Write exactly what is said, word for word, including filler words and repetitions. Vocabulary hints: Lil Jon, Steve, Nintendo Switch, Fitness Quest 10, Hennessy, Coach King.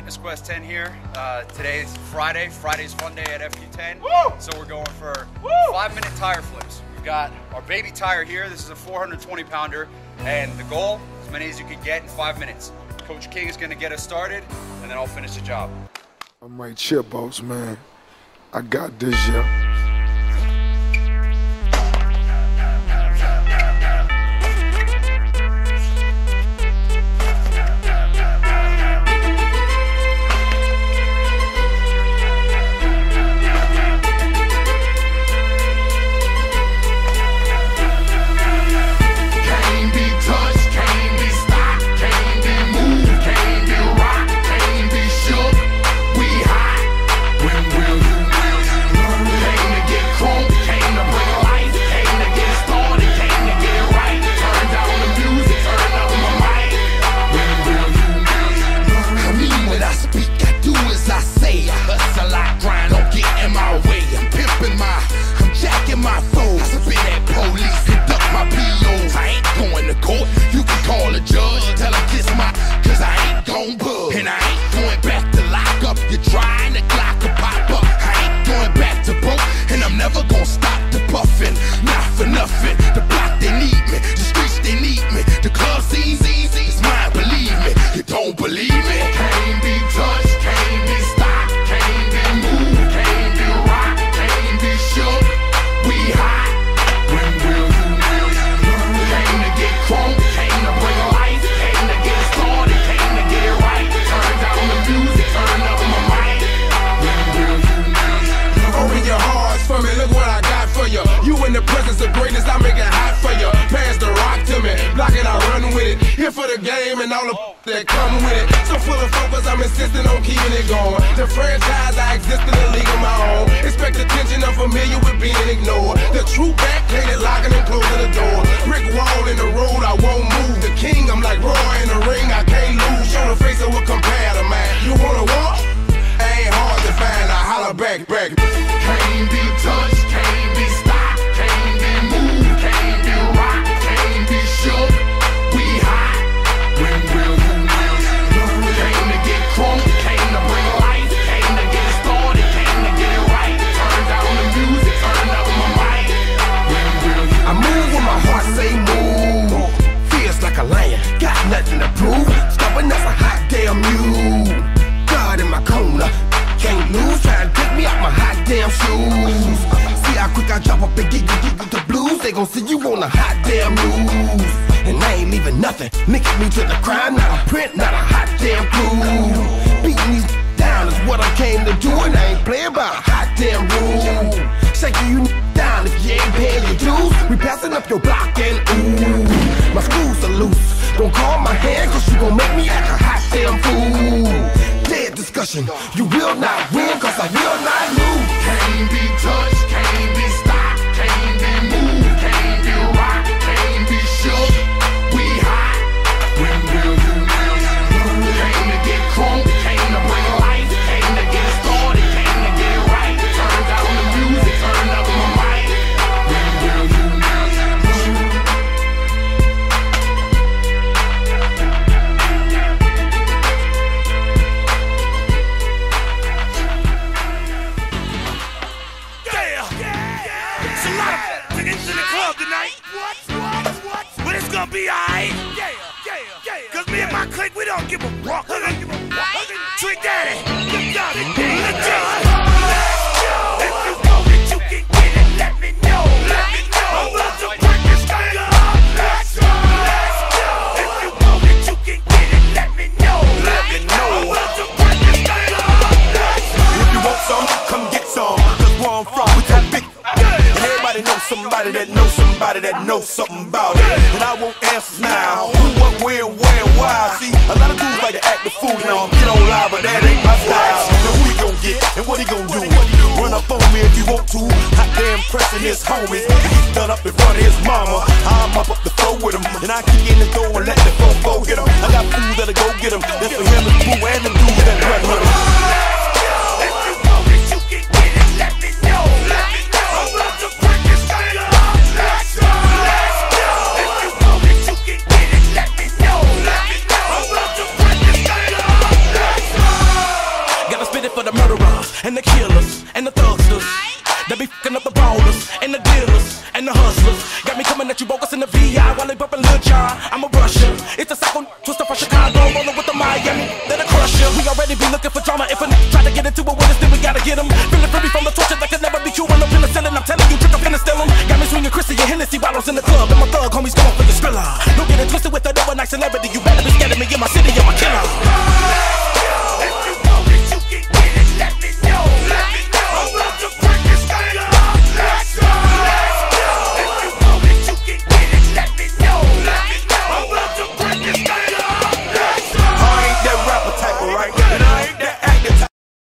Fitness Quest ten here. Uh, today is Friday. Friday's fun day at F Q ten. Woo! So we're going for Woo! five minute tire flips. We've got our baby tire here. This is a four hundred twenty pounder. And the goal, as many as you can get in five minutes. Coach King is gonna get us started and then I'll finish the job. I'm right here, boss, man. I got this, yeah. And all the oh. that come with it. So full of focus, I'm insisting on keeping it going. The franchise, I exist in a league of my own. Expect attention, I'm familiar with being ignored. The true back hated locking and closing the door. Brick wall in the road, I won't move. The king, I'm like Roy in the ring, I can't lose. Show the face of a competitor, man. You wanna walk? I ain't hard to find. I holler back, back. Can't be touched, can't be stopped, can't be moved, can't be rocked, can't be shook. We hot. Gon' see you on a hot damn move, and I ain't leaving nothing. Linking me to the crime, not a print, not a hot damn clue. Beating these down is what I came to do, and I ain't playing by a hot damn rule. Shaking you down if you ain't paying your dues. We passing up your block and ooh, my screws are loose. Don't call my hand, cause you gon' make me act a hot damn fool. Dead discussion, you will not win, cause I will not lose. Can't be touched, can't be stopped, can't be moved. Somebody that knows somebody that knows something about it. And I won't answer now. Who, what, where, where, why? See, a lot of dudes like to act the fool now. Get on live, but that ain't my style. Now who he gon' get and what he gon' do? Run up on me if you want to. Hot damn pressing his homies. He's done up in front of his mama. I'm up up the floor with him. And I kick in the door and let the fofo get him. I got fools that'll go get him. That's for him, the fool, and them dudes that run with him. They be fucking up the ballers and the dealers and the hustlers. Got me coming at you bogus in the V I while they bumping Lil Jon. I'm a rusher. It's a psycho twister from Chicago, rolling with the Miami. They're the crusher. We already be looking for drama. If a nigga try to get into it with us, then we gotta get them. Feeling free from the torture that could never be cured. I'm feeling selling. I'm telling you, trick I'm finna steal them. Got me swinging Chrissy and Hennessy bottles in the club. And my thug homies going for the thriller. Don't get it twisted with the double night celebrity.